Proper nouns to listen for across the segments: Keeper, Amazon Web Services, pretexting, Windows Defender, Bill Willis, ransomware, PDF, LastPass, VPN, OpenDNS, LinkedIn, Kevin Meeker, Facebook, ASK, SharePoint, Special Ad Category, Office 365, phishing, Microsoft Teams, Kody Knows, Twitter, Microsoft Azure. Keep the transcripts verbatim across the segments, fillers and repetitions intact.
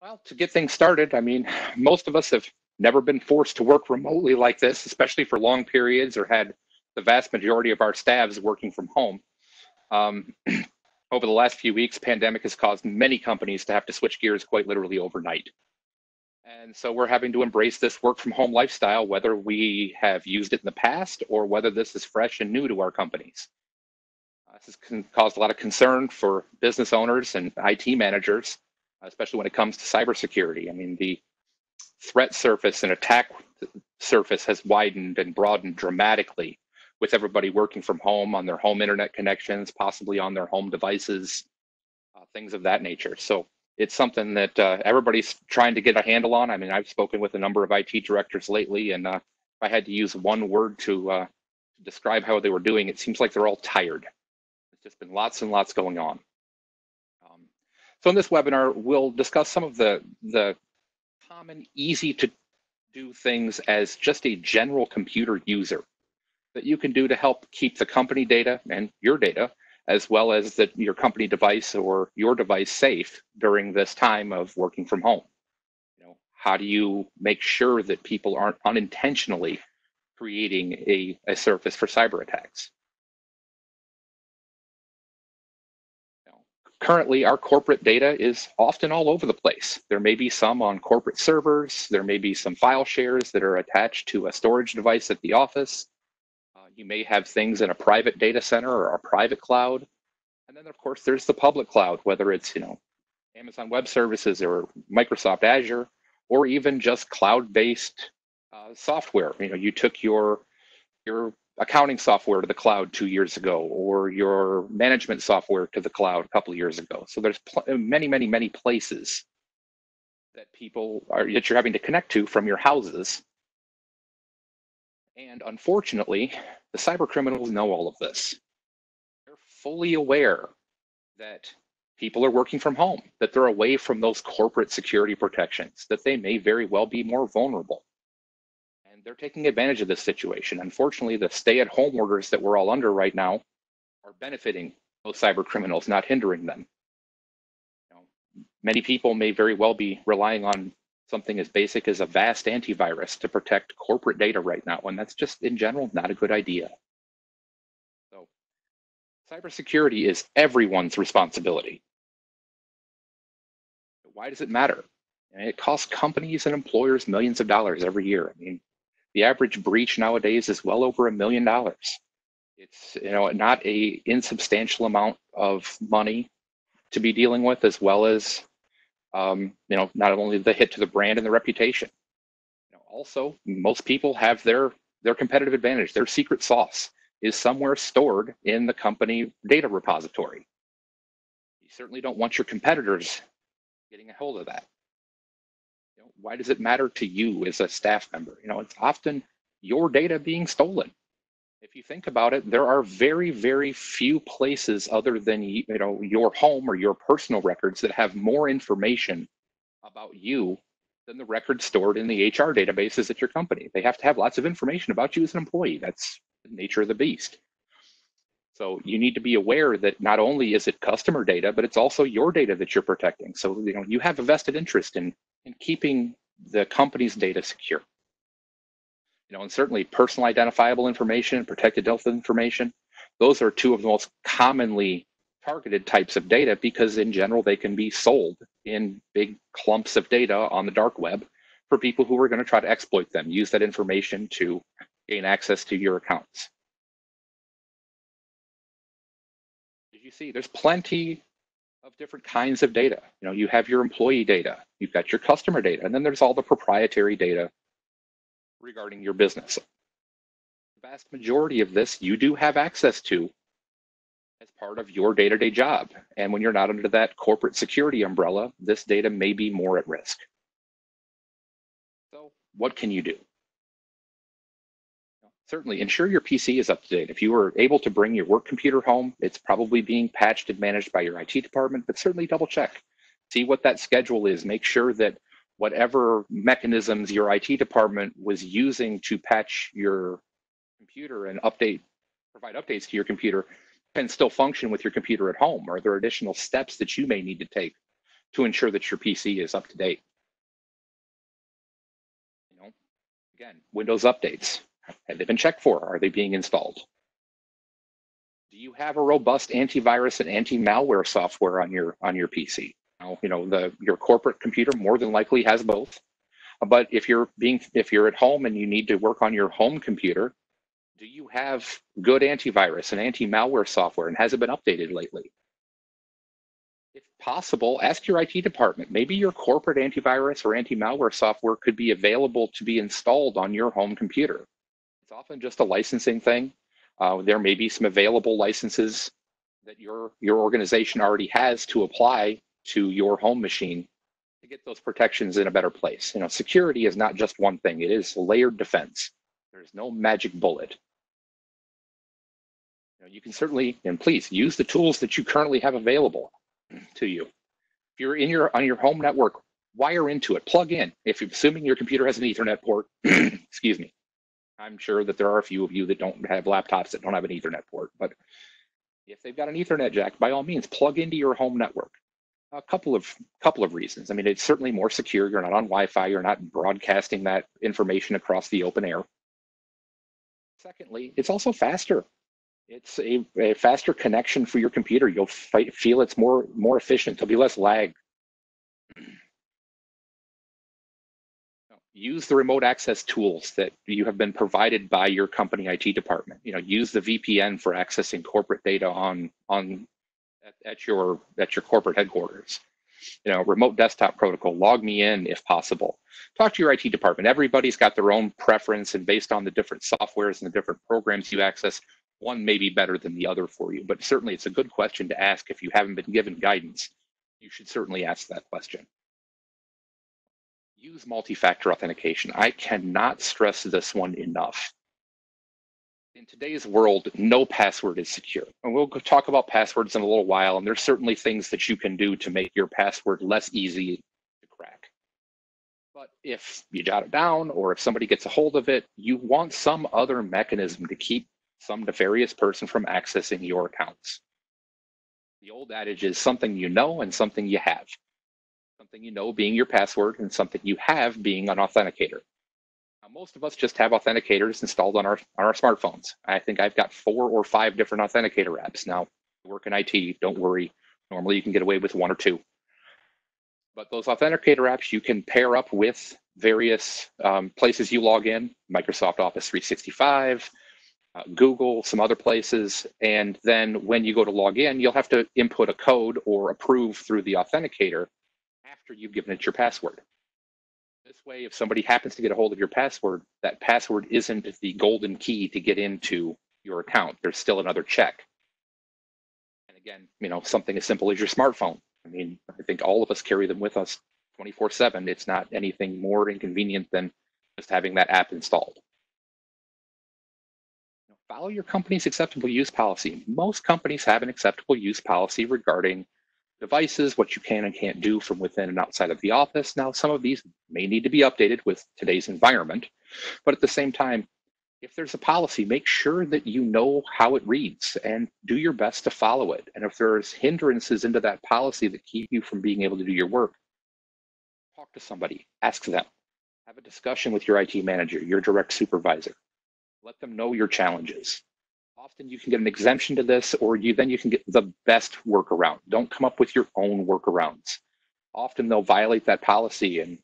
Well, to get things started, I mean, most of us have never been forced to work remotely like this, especially for long periods, or had the vast majority of our staffs working from home. Um, over the last few weeks, pandemic has caused many companies to have to switch gears quite literally overnight. And so we're having to embrace this work from home lifestyle, whether we have used it in the past or whether this is fresh and new to our companies. Uh, this has caused a lot of concern for business owners and I T managers, especially when it comes to cybersecurity. I mean, the threat surface and attack surface has widened and broadened dramatically with everybody working from home on their home internet connections, possibly on their home devices, uh, things of that nature. So it's something that uh, everybody's trying to get a handle on. I mean, I've spoken with a number of I T directors lately, and uh, if I had to use one word to uh, describe how they were doing, it seems like they're all tired. There's just been lots and lots going on. So in this webinar, we'll discuss some of the, the common, easy to do things as just a general computer user that you can do to help keep the company data and your data, as well as the, your company device or your device safe during this time of working from home. You know, how do you make sure that people aren't unintentionally creating a, a surface for cyber attacks? Currently, our corporate data is often all over the place. There may be some on corporate servers. There may be some file shares that are attached to a storage device at the office. Uh, you may have things in a private data center or a private cloud. And then, of course, there's the public cloud, whether it's, you know, Amazon Web Services or Microsoft Azure, or even just cloud-based uh, software. You know, you took your, your accounting software to the cloud two years ago, or your management software to the cloud a couple of years ago. So there's many, many, many places that people are, that you're having to connect to from your houses. And unfortunately, the cyber criminals know all of this. They're fully aware that people are working from home, that they're away from those corporate security protections, that they may very well be more vulnerable. They're taking advantage of this situation. Unfortunately, the stay-at-home orders that we're all under right now are benefiting those cyber criminals, not hindering them. You know, many people may very well be relying on something as basic as a vast antivirus to protect corporate data right now, and that's just, in general, not a good idea. So, cybersecurity is everyone's responsibility. But why does it matter? I mean, it costs companies and employers millions of dollars every year. I mean, the average breach nowadays is well over a million dollars. It's, you know, not a insubstantial amount of money to be dealing with, as well as, um, you know, not only the hit to the brand and the reputation. You know, also, most people have their, their competitive advantage. Their secret sauce is somewhere stored in the company data repository. You certainly don't want your competitors getting a hold of that. Why does it matter to you as a staff member? You know, it's often your data being stolen. If you think about it, there are very, very few places other than, you know, your home or your personal records that have more information about you than the records stored in the H R databases at your company. They have to have lots of information about you as an employee. That's the nature of the beast. So you need to be aware that not only is it customer data, but it's also your data that you're protecting. So, you know, you have a vested interest in in keeping the company's data secure. You know, and certainly personal identifiable information and protected health information, those are two of the most commonly targeted types of data because in general they can be sold in big clumps of data on the dark web for people who are going to try to exploit them, use that information to gain access to your accounts. As you see, there's plenty of different kinds of data. You know, you have your employee data, you've got your customer data, and then there's all the proprietary data regarding your business. The vast majority of this you do have access to as part of your day-to-day job. And when you're not under that corporate security umbrella, this data may be more at risk. So what can you do? Certainly, ensure your P C is up to date. If you were able to bring your work computer home, it's probably being patched and managed by your I T department, but certainly double check. See what that schedule is. Make sure that whatever mechanisms your I T department was using to patch your computer and update, provide updates to your computer can still function with your computer at home. Are there additional steps that you may need to take to ensure that your P C is up to date. You know, again, Windows updates, have they been checked for? Are they being installed? Do you have a robust antivirus and anti-malware software on your on your P C? Now, you know, the your corporate computer more than likely has both. But if you're being if you're at home and you need to work on your home computer, do you have good antivirus and anti-malware software, and has it been updated lately? If possible, ask your I T department. Maybe your corporate antivirus or anti-malware software could be available to be installed on your home computer. It's often just a licensing thing. Uh, there may be some available licenses that your, your organization already has to apply to your home machine to get those protections in a better place. You know, security is not just one thing. It is layered defense. There's no magic bullet. You know, you can certainly, and please, use the tools that you currently have available to you. If you're in your, on your home network, wire into it, plug in. If you're assuming your computer has an Ethernet port, excuse me. I'm sure that there are a few of you that don't have laptops that don't have an Ethernet port, but if they've got an Ethernet jack, by all means, plug into your home network. A couple of couple of reasons. I mean, it's certainly more secure. You're not on Wi-Fi. You're not broadcasting that information across the open air. Secondly, it's also faster. It's a, a faster connection for your computer. You'll fight, feel it's more more efficient. There'll be less lag. Use the remote access tools that you have been provided by your company I T department. You know, use the V P N for accessing corporate data on on at, at your at your corporate headquarters. You know, remote desktop protocol. Log me in if possible. Talk to your I T department. Everybody's got their own preference, and based on the different softwares and the different programs you access, one may be better than the other for you. But certainly, it's a good question to ask if you haven't been given guidance. You should certainly ask that question. Use multi-factor authentication. I cannot stress this one enough. In today's world, no password is secure. And we'll talk about passwords in a little while, and there's certainly things that you can do to make your password less easy to crack. But if you jot it down, or if somebody gets a hold of it, you want some other mechanism to keep some nefarious person from accessing your accounts. The old adage is something you know and something you have. Something you know being your password, and something you have being an authenticator. Now, most of us just have authenticators installed on our on our smartphones. I think I've got four or five different authenticator apps now. I work in I T, don't worry. Normally you can get away with one or two. But those authenticator apps you can pair up with various um, places you log in, Microsoft Office three sixty-five, uh, Google, some other places. And then when you go to log in, you'll have to input a code or approve through the authenticator after you've given it your password. This way, if somebody happens to get a hold of your password, that password isn't the golden key to get into your account. There's still another check. And again, you know, something as simple as your smartphone. I mean, I think all of us carry them with us twenty-four seven. It's not anything more inconvenient than just having that app installed. Now, follow your company's acceptable use policy. Most companies have an acceptable use policy regarding devices, what you can and can't do from within and outside of the office. Now, some of these may need to be updated with today's environment, but at the same time, if there's a policy, make sure that you know how it reads and do your best to follow it. And if there's hindrances into that policy that keep you from being able to do your work, talk to somebody, ask them, have a discussion with your I T manager, your direct supervisor, let them know your challenges. Often you can get an exemption to this, or you then you can get the best workaround. Don't come up with your own workarounds. Often they'll violate that policy, and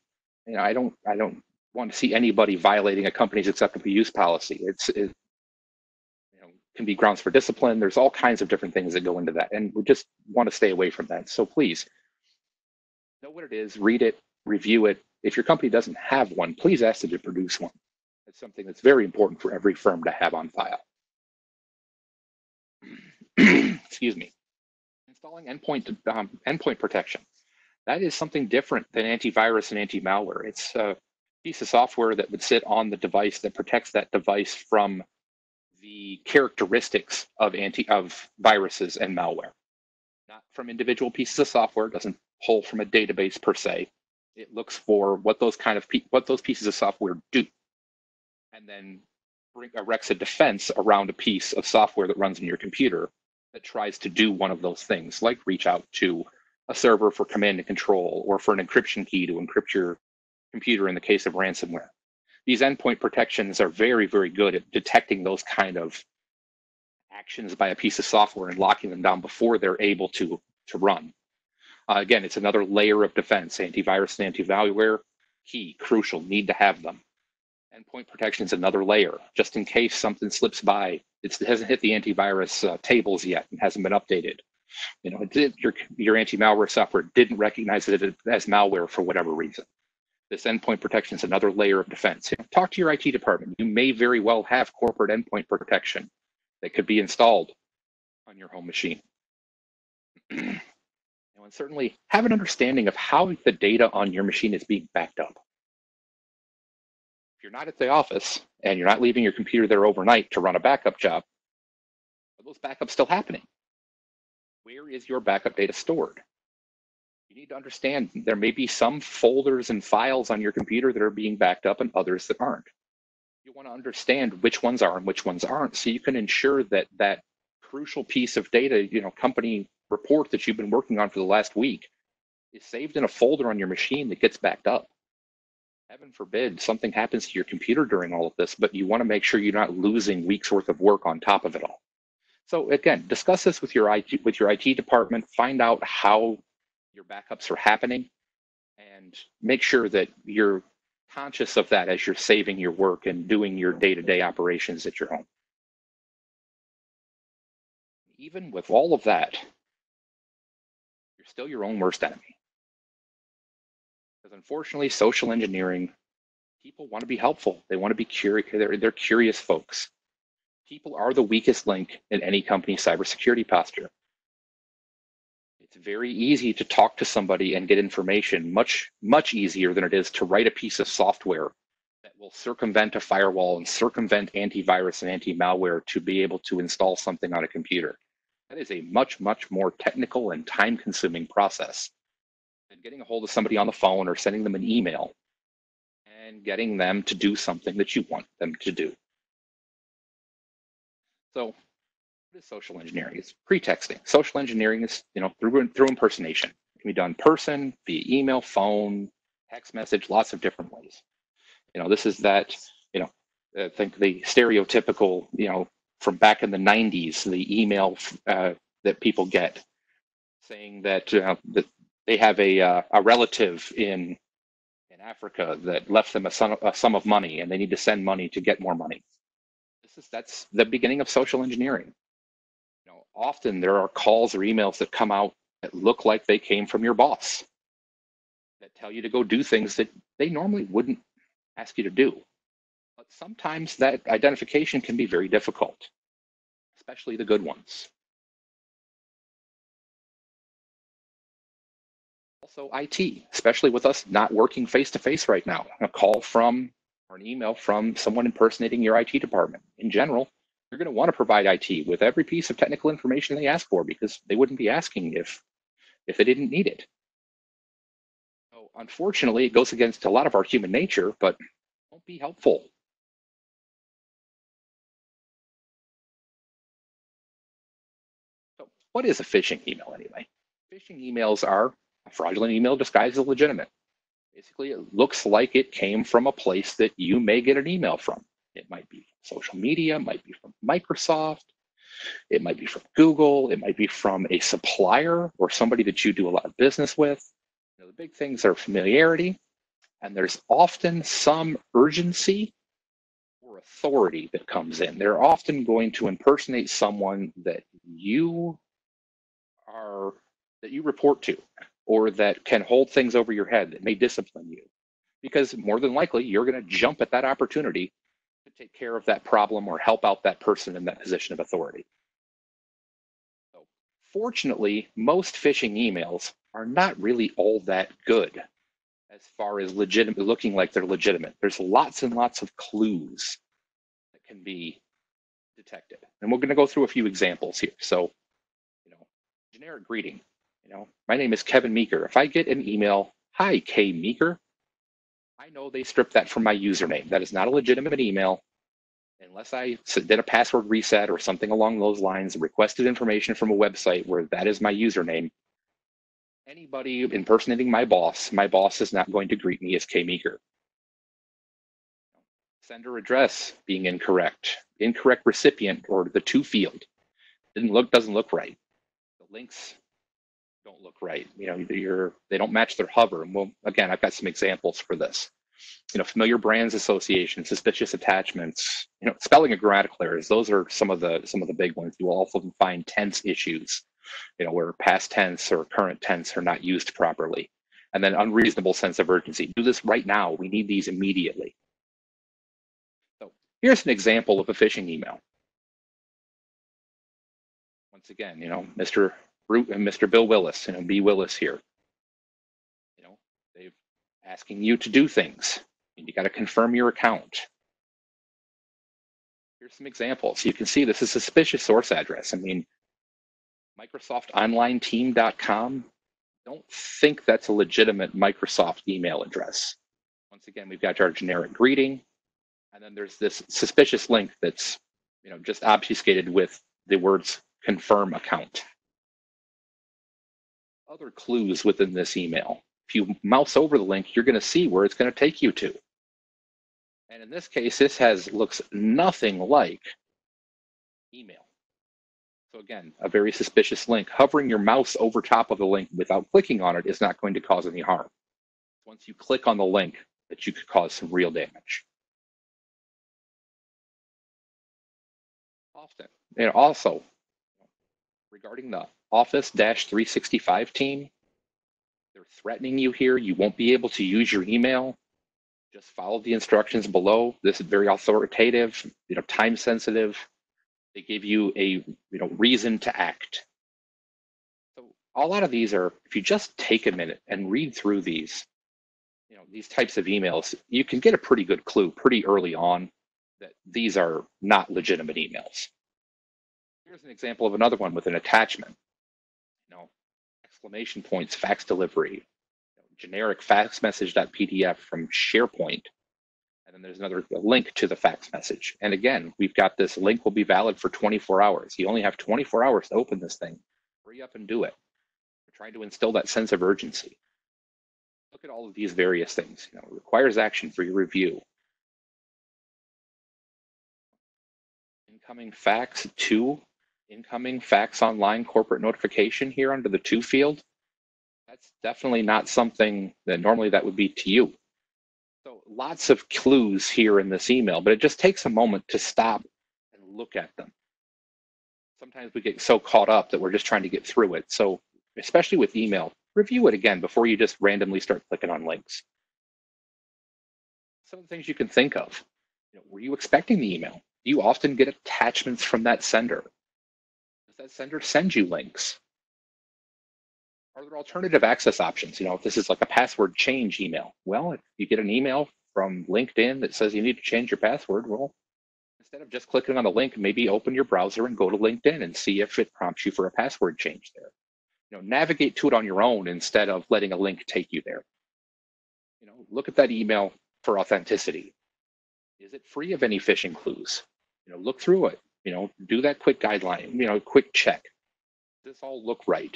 you know I don't I don't want to see anybody violating a company's acceptable use policy. It's it you know, can be grounds for discipline. There's all kinds of different things that go into that, and we just want to stay away from that. So please know what it is, read it, review it. If your company doesn't have one, please ask them to produce one. It's something that's very important for every firm to have on file. Excuse me. Installing endpoint um, endpoint protection. That is something different than antivirus and anti-malware. It's a piece of software that would sit on the device that protects that device from the characteristics of anti of viruses and malware. Not from individual pieces of software. It doesn't pull from a database per se. It looks for what those kind of what those pieces of software do, and then erects a defense around a piece of software that runs in your computer that tries to do one of those things, like reach out to a server for command and control or for an encryption key to encrypt your computer in the case of ransomware. These endpoint protections are very, very good at detecting those kind of actions by a piece of software and locking them down before they're able to, to run. Uh, again, it's another layer of defense. Antivirus and anti-malware, key, crucial, need to have them. Endpoint protection is another layer. Just in case something slips by, it's, it hasn't hit the antivirus uh, tables yet and hasn't been updated. You know, it did, your, your anti-malware software didn't recognize it as malware for whatever reason. This endpoint protection is another layer of defense. You know, talk to your I T department. You may very well have corporate endpoint protection that could be installed on your home machine. And certainly have an understanding of how the data on your machine is being backed up. If you're not at the office and you're not leaving your computer there overnight to run a backup job, are those backups still happening? Where is your backup data stored? You need to understand there may be some folders and files on your computer that are being backed up and others that aren't. You want to understand which ones are and which ones aren't so you can ensure that that crucial piece of data, you know, company report that you've been working on for the last week is saved in a folder on your machine that gets backed up. Heaven forbid something happens to your computer during all of this, but you want to make sure you're not losing weeks worth of work on top of it all. So again, discuss this with your I T, with your I T department, find out how your backups are happening and make sure that you're conscious of that as you're saving your work and doing your day-to-day operations at your home. Even with all of that, you're still your own worst enemy. Because unfortunately, social engineering, people want to be helpful. They want to be curious. They're, they're curious folks. People are the weakest link in any company's cybersecurity posture. It's very easy to talk to somebody and get information, much, much easier than it is to write a piece of software that will circumvent a firewall and circumvent antivirus and anti-malware to be able to install something on a computer. That is a much, much more technical and time-consuming process than getting a hold of somebody on the phone or sending them an email and getting them to do something that you want them to do. So what is social engineering? It's pretexting. Social engineering is, you know, through, through impersonation. It can be done in person, via email, phone, text message, lots of different ways. You know, this is that, you know, I think the stereotypical, you know, from back in the nineties, the email uh, that people get saying that, uh, that they have a, uh, a relative in, in Africa that left them a, son, a sum of money and they need to send money to get more money. This is, that's the beginning of social engineering. You know, often there are calls or emails that come out that look like they came from your boss, that tell you to go do things that they normally wouldn't ask you to do. But sometimes that identification can be very difficult, especially the good ones. Also I T, especially with us not working face-to-face right now. A call from or an email from someone impersonating your I T department. In general, you're going to want to provide I T with every piece of technical information they ask for because they wouldn't be asking if, if they didn't need it. So unfortunately, it goes against a lot of our human nature, but won't be helpful. What is a phishing email anyway? Phishing emails are a fraudulent email disguised as legitimate. Basically, it looks like it came from a place that you may get an email from. It might be from social media, it might be from Microsoft, it might be from Google, it might be from a supplier or somebody that you do a lot of business with. You know, the big things are familiarity, and there's often some urgency or authority that comes in. They're often going to impersonate someone that you are that you report to or that can hold things over your head that may discipline you, because more than likely you're going to jump at that opportunity to take care of that problem or help out that person in that position of authority. So fortunately, most phishing emails are not really all that good as far as legitimate, looking like they're legitimate. There's lots and lots of clues that can be detected, and we're going to go through a few examples here. So generic greeting, you know, my name is Kevin Meeker. If I get an email, hi, K Meeker, I know they stripped that from my username. That is not a legitimate email unless I did a password reset or something along those lines, requested information from a website where that is my username. anybody impersonating my boss, my boss is not going to greet me as K Meeker. Sender address being incorrect, incorrect recipient or the to field didn't look, doesn't look right. The links don't look right. You know, you're, they don't match their hover. And we'll, again, I've got some examples for this. You know, familiar brands association, suspicious attachments, you know, spelling and grammatical errors. Those are some of the some of the big ones. You will also find tense issues, you know, where past tense or current tense are not used properly. And then unreasonable sense of urgency. Do this right now. We need these immediately. So here's an example of a phishing email. Once again, you know, Mister Root and Mister Bill Willis, you know, B. Willis here. Asking you to do things, and you got to confirm your account. Here's some examples. You can see this is a suspicious source address. I mean, Microsoft Online Team dot com, don't think that's a legitimate Microsoft email address. Once again, we've got our generic greeting, and then there's this suspicious link that's, you know, just obfuscated with the words confirm account. Other clues within this email. If you mouse over the link, you're going to see where it's going to take you to. And in this case, this has looks nothing like email. So again, a very suspicious link. Hovering your mouse over top of the link without clicking on it is not going to cause any harm. Once you click on the link, that you could cause some real damage. Often, and also regarding the Office three sixty-five team, they're threatening you here. You won't be able to use your email. Just follow the instructions below. This is very authoritative, you know, time sensitive. They give you a, you know, reason to act. So a lot of these are, if you just take a minute and read through these, you know, these types of emails, you can get a pretty good clue pretty early on that these are not legitimate emails. Here's an example of another one with an attachment. You know, exclamation points, fax delivery, generic fax message dot P D F from SharePoint. And then there's another link to the fax message. And again, we've got this link will be valid for twenty-four hours. You only have twenty-four hours to open this thing. Hurry up and do it. We're trying to instill that sense of urgency. Look at all of these various things. You know, it requires action for your review. Incoming fax to incoming fax online corporate notification here under the to field. That's definitely not something that normally that would be to you. So lots of clues here in this email, but it just takes a moment to stop and look at them. Sometimes we get so caught up that we're just trying to get through it. So especially with email, review it again before you just randomly start clicking on links. Some of the things you can think of, you know, were you expecting the email? Do you often get attachments from that sender? That sender sends you links? Are there alternative access options? You know, if this is like a password change email, well, if you get an email from LinkedIn that says you need to change your password, well, instead of just clicking on the link, maybe open your browser and go to LinkedIn and see if it prompts you for a password change there. You know, navigate to it on your own instead of letting a link take you there. You know, look at that email for authenticity. Is it free of any phishing clues? You know, look through it. You know, do that quick guideline, you know, quick check. Does this all look right?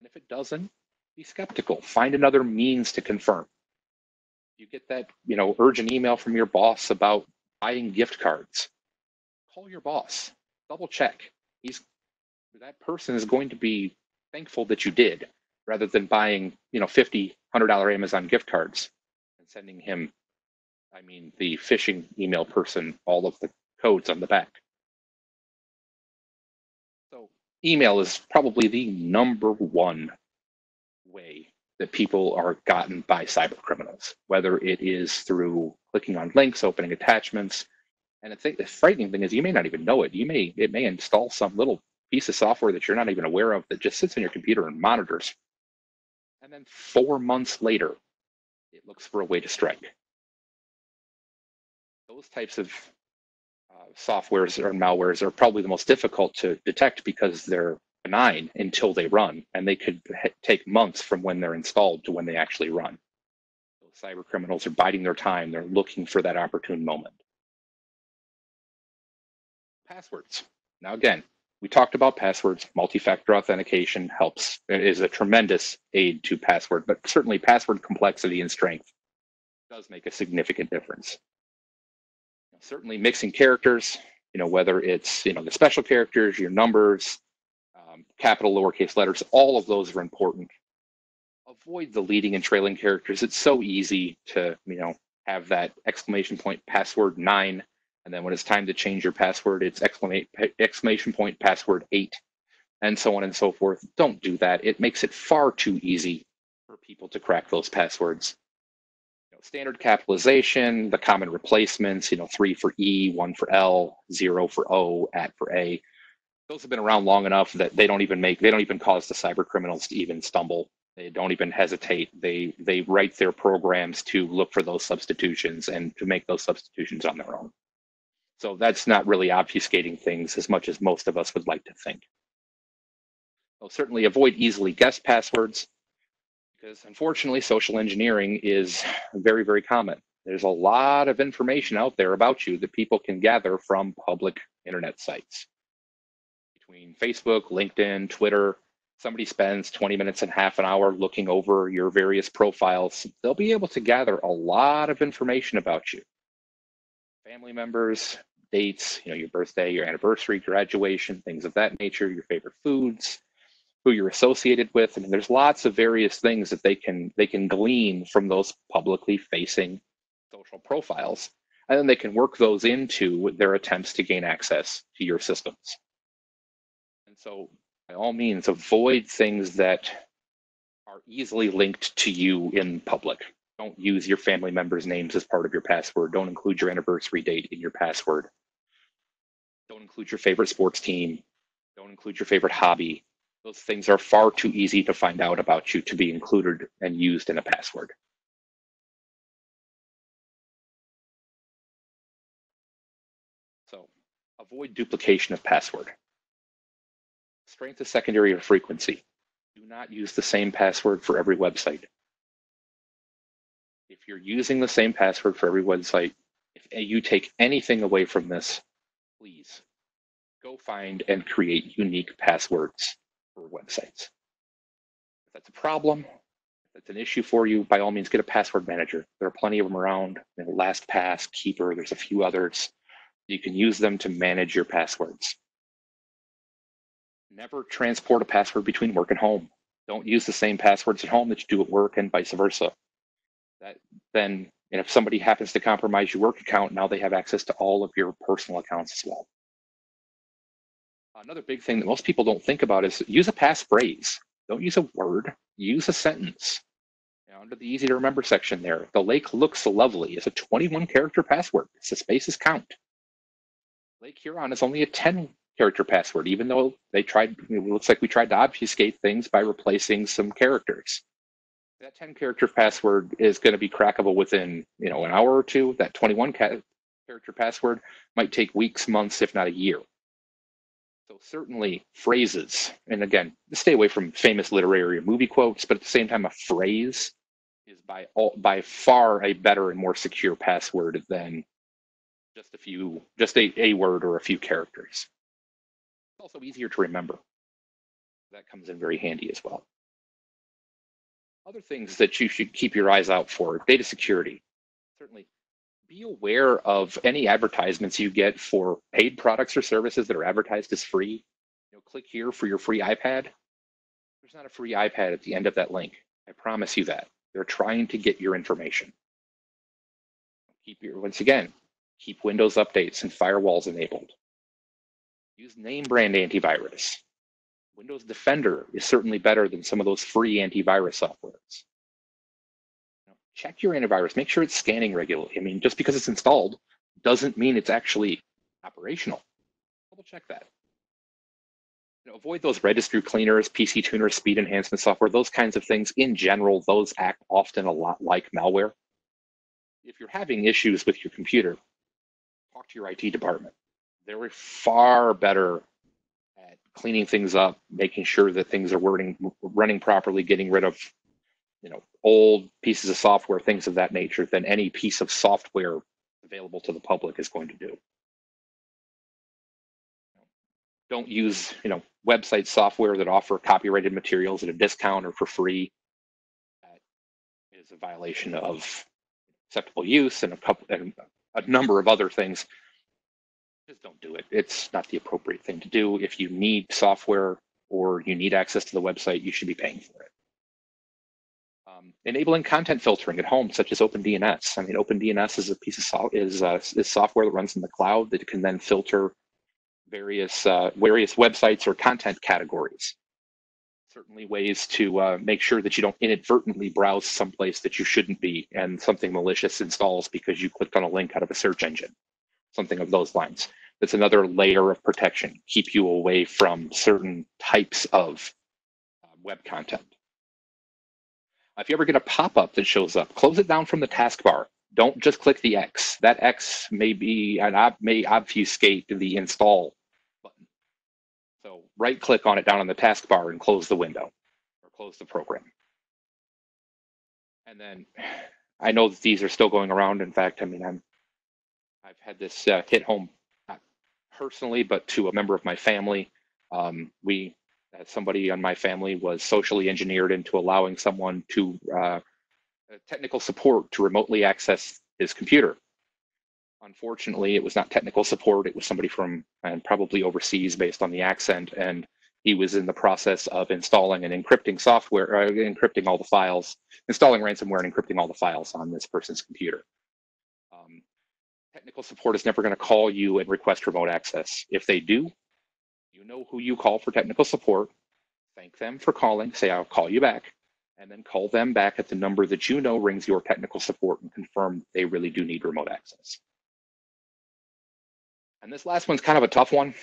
And if it doesn't, be skeptical. Find another means to confirm. You get that, you know, urgent email from your boss about buying gift cards. Call your boss. Double check. He's, that person is going to be thankful that you did rather than buying, you know, fifty, one hundred dollar Amazon gift cards and sending him, I mean, the phishing email person, all of the codes on the back. Email is probably the number one way that people are gotten by cyber criminals, whether it is through clicking on links, opening attachments. And I think the frightening thing is you may not even know it. You may, it may install some little piece of software that you're not even aware of that just sits on your computer and monitors. And then four months later, it looks for a way to strike. Those types of Uh, softwares or malwares are probably the most difficult to detect because they're benign until they run, and they could take months from when they're installed to when they actually run. So cyber criminals are biding their time. They're looking for that opportune moment. Passwords. Now, again, We talked about passwords. Multi-factor authentication helps. It is a tremendous aid to password, but certainly password complexity and strength does make a significant difference. Certainly mixing characters, you know, whether it's, you know, the special characters, your numbers, um, capital, lowercase letters, all of those are important. Avoid the leading and trailing characters. It's so easy to, you know, have that exclamation point password nine. And then when it's time to change your password, it's exclamation point password eight, and so on and so forth. Don't do that. It makes it far too easy for people to crack those passwords. You know, standard capitalization, the common replacements, you know, three for E, one for L, zero for O, at for A. Those have been around long enough that they don't even make, they don't even cause the cyber criminals to even stumble. They don't even hesitate. They, they write their programs to look for those substitutions and to make those substitutions on their own. So that's not really obfuscating things as much as most of us would like to think. So certainly avoid easily guessed passwords, because unfortunately social engineering is very, very common. There's a lot of information out there about you that people can gather from public internet sites. Between Facebook, LinkedIn, Twitter, somebody spends twenty minutes and half an hour looking over your various profiles. They'll be able to gather a lot of information about you. Family members, dates, you know, your birthday, your anniversary, graduation, things of that nature, your favorite foods, who you're associated with. I mean, there's lots of various things that they can they can glean from those publicly facing social profiles, and then they can work those into their attempts to gain access to your systems. And so, by all means, avoid things that are easily linked to you in public. Don't use your family members' names as part of your password. Don't include your anniversary date in your password. Don't include your favorite sports team. Don't include your favorite hobby. Those things are far too easy to find out about you to be included and used in a password. So avoid duplication of password. Strength is secondary or frequency. Do not use the same password for every website. If you're using the same password for every website, if you take anything away from this, please go find and create unique passwords for websites. If that's a problem, if that's an issue for you, by all means, get a password manager. There are plenty of them around. You know, LastPass, Keeper, there's a few others. You can use them to manage your passwords. Never transport a password between work and home. Don't use the same passwords at home that you do at work and vice versa. That then, and if somebody happens to compromise your work account, now they have access to all of your personal accounts as well. Another big thing that most people don't think about is use a passphrase. Don't use a word, use a sentence. Now, under the easy to remember section there, the lake looks lovely. It's a twenty-one character password. It's the spaces count. Lake Huron is only a ten character password, even though they tried, it looks like we tried to obfuscate things by replacing some characters. That ten character password is going to be crackable within, you know, an hour or two. That twenty-one character password might take weeks, months, if not a year. So certainly phrases, and again, stay away from famous literary or movie quotes, but at the same time, a phrase is by all, by far a better and more secure password than just a few, just a, a word or a few characters. It's also easier to remember. That comes in very handy as well. Other things that you should keep your eyes out for, data security. Certainly be aware of any advertisements you get for paid products or services that are advertised as free. You know, click here for your free iPad. There's not a free iPad at the end of that link. I promise you that. They're trying to get your information. Keep your, once again, keep Windows updates and firewalls enabled. Use name brand antivirus. Windows Defender is certainly better than some of those free antivirus softwares. Check your antivirus, make sure it's scanning regularly. I mean, just because it's installed doesn't mean it's actually operational. Double check that. You know, avoid those registry cleaners, P C tuners, speed enhancement software, those kinds of things. In general, those act often a lot like malware. If you're having issues with your computer, talk to your I T department. They're far better at cleaning things up, making sure that things are running, running properly, getting rid of, you know, old pieces of software, things of that nature, than any piece of software available to the public is going to do. don't use, you know, website software that offer copyrighted materials at a discount or for free. That is a violation of acceptable use and a couple and a number of other things. Just don't do it. It's not the appropriate thing to do. If you need software or you need access to the website, you should be paying for it. Um, enabling content filtering at home, such as OpenDNS. I mean, OpenDNS is a piece of so is, uh, is software that runs in the cloud that can then filter various uh, various websites or content categories. Certainly ways to uh, make sure that you don't inadvertently browse someplace that you shouldn't be and something malicious installs because you clicked on a link out of a search engine, something of those lines. That's another layer of protection, keep you away from certain types of uh, web content. If you ever get a pop-up that shows up, close it down from the taskbar. Don't just click the X. That X may be an ob may obfuscate the install button. So right-click on it down on the taskbar and close the window or close the program. And then I know that these are still going around. In fact, I mean, I'm I've had this uh, hit home, not personally, but to a member of my family. Um, we. Somebody on my family was socially engineered into allowing someone to uh, technical support to remotely access his computer. Unfortunately, it was not technical support. It was somebody from, and probably overseas based on the accent. And he was in the process of installing and encrypting software, uh, encrypting all the files, installing ransomware and encrypting all the files on this person's computer. Um, technical support is never going to call you and request remote access. If they do, you know who you call for technical support, thank them for calling, say, I'll call you back, and then call them back at the number that you know rings your technical support and confirm they really do need remote access. And this last one's kind of a tough one.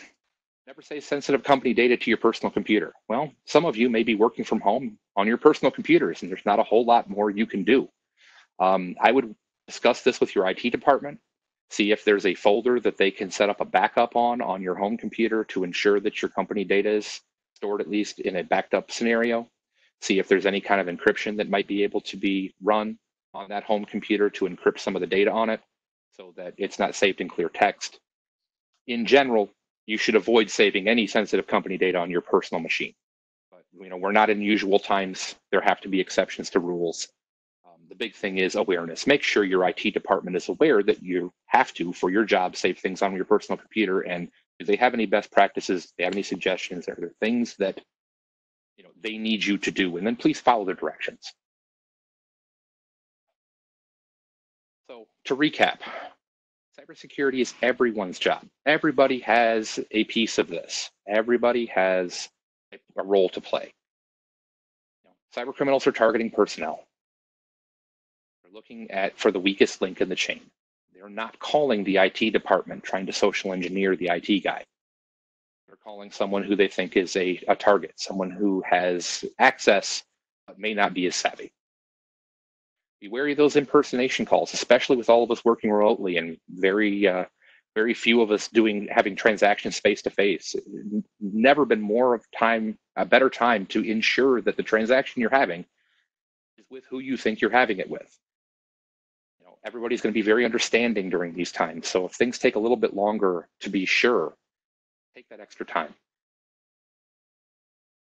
Never say sensitive company data to your personal computer. Well, some of you may be working from home on your personal computers, and there's not a whole lot more you can do. Um, I would discuss this with your I T department. See if there's a folder that they can set up a backup on on your home computer to ensure that your company data is stored at least in a backed up scenario. See if there's any kind of encryption that might be able to be run on that home computer to encrypt some of the data on it so that it's not saved in clear text. In general, you should avoid saving any sensitive company data on your personal machine. But you know, we're not in usual times. There have to be exceptions to rules. The big thing is awareness. Make sure your I T department is aware that you have to, for your job, save things on your personal computer. And do they have any best practices? Do they have any suggestions? Are there things that you know they need you to do? And then please follow their directions. So to recap, cybersecurity is everyone's job. Everybody has a piece of this. Everybody has a role to play. You know, cyber criminals are targeting personnel. Looking at for the weakest link in the chain. They're not calling the I T department trying to social engineer the I T guy. They're calling someone who they think is a, a target, someone who has access but may not be as savvy. Be wary of those impersonation calls, especially with all of us working remotely and very uh, very few of us doing having transactions face to face. Never been more of time a better time to ensure that the transaction you're having is with who you think you're having it with. Everybody's going to be very understanding during these times. So if things take a little bit longer to be sure, take that extra time.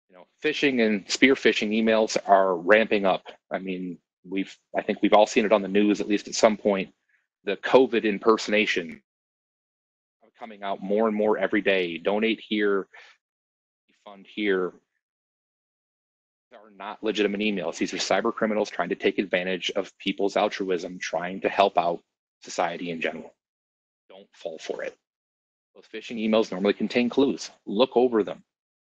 You know, phishing and spear phishing emails are ramping up. I mean, we've, I think we've all seen it on the news, at least at some point, the COVID impersonation coming out more and more every day. Donate here, fund here. Are not legitimate emails. These are cyber criminals trying to take advantage of people's altruism, trying to help out society in general. Don't fall for it. Those phishing emails normally contain clues. Look over them.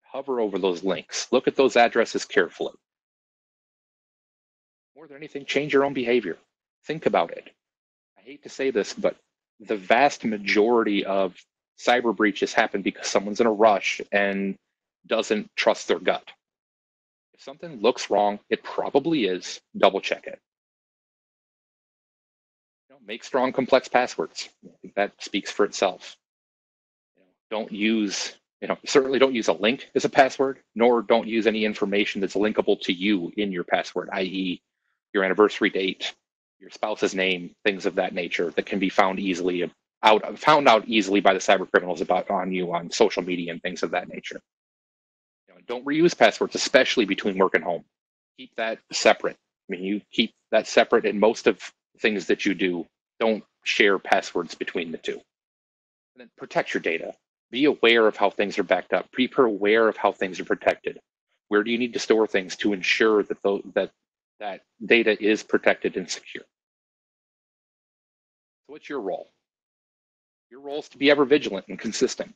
Hover over those links. Look at those addresses carefully. More than anything, change your own behavior. Think about it. I hate to say this, but the vast majority of cyber breaches happen because someone's in a rush and doesn't trust their gut. If something looks wrong, it probably is. Double check it. You know, make strong, complex passwords. I think that speaks for itself. You know, don't use, you know, certainly don't use a link as a password, nor don't use any information that's linkable to you in your password, that is your anniversary date, your spouse's name, things of that nature that can be found easily out found out easily by the cyber criminals about on you on social media and things of that nature. You know, don't reuse passwords, especially between work and home. Keep that separate. I mean, you keep that separate in most of the things that you do. Don't share passwords between the two. And then protect your data. Be aware of how things are backed up. Be aware of how things are protected. Where do you need to store things to ensure that the, that that data is protected and secure? So what's your role? Your role is to be ever vigilant and consistent.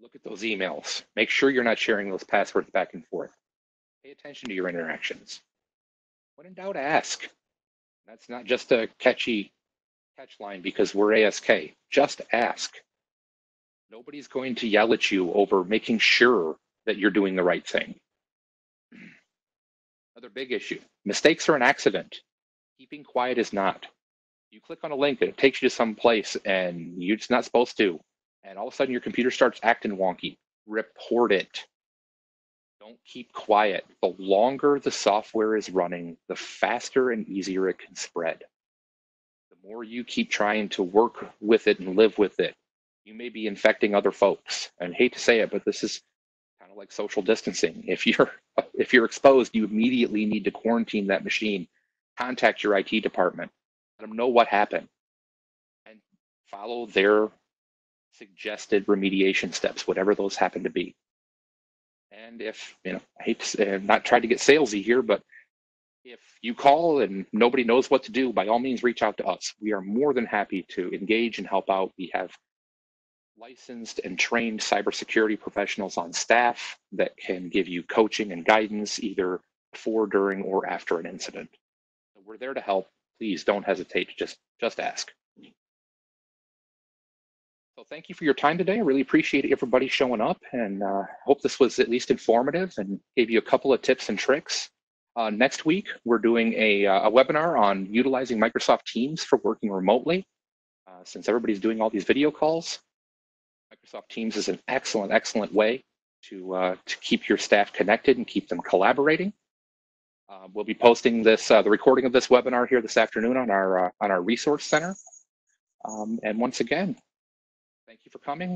Look at those emails. Make sure you're not sharing those passwords back and forth. Pay attention to your interactions. When in doubt, ask. That's not just a catchy catch line because we're A S K. Just ask. Nobody's going to yell at you over making sure that you're doing the right thing. Another big issue. Mistakes are an accident. Keeping quiet is not. You click on a link and it takes you to some place and you're just not supposed to. And all of a sudden your computer starts acting wonky. Report it. Don't keep quiet. The longer the software is running, the faster and easier it can spread. The more you keep trying to work with it and live with it, you may be infecting other folks. And I hate to say it, but this is kind of like social distancing. If you're if you're exposed, you immediately need to quarantine that machine, contact your I T department, let them know what happened, and follow their suggested remediation steps, whatever those happen to be. And if, you know, I hate to say, I'm not trying to get salesy here, but if you call and nobody knows what to do, by all means, reach out to us. We are more than happy to engage and help out. We have licensed and trained cybersecurity professionals on staff that can give you coaching and guidance either before, during, or after an incident. We're there to help. Please don't hesitate to just, just ask. So thank you for your time today. I really appreciate everybody showing up, and I uh, hope this was at least informative and gave you a couple of tips and tricks. Uh, next week, we're doing a, uh, a webinar on utilizing Microsoft Teams for working remotely. Uh, since everybody's doing all these video calls, Microsoft Teams is an excellent, excellent way to, uh, to keep your staff connected and keep them collaborating. Uh, we'll be posting this, uh, the recording of this webinar here this afternoon on our, uh, on our resource center. Um, and once again, thank you for coming.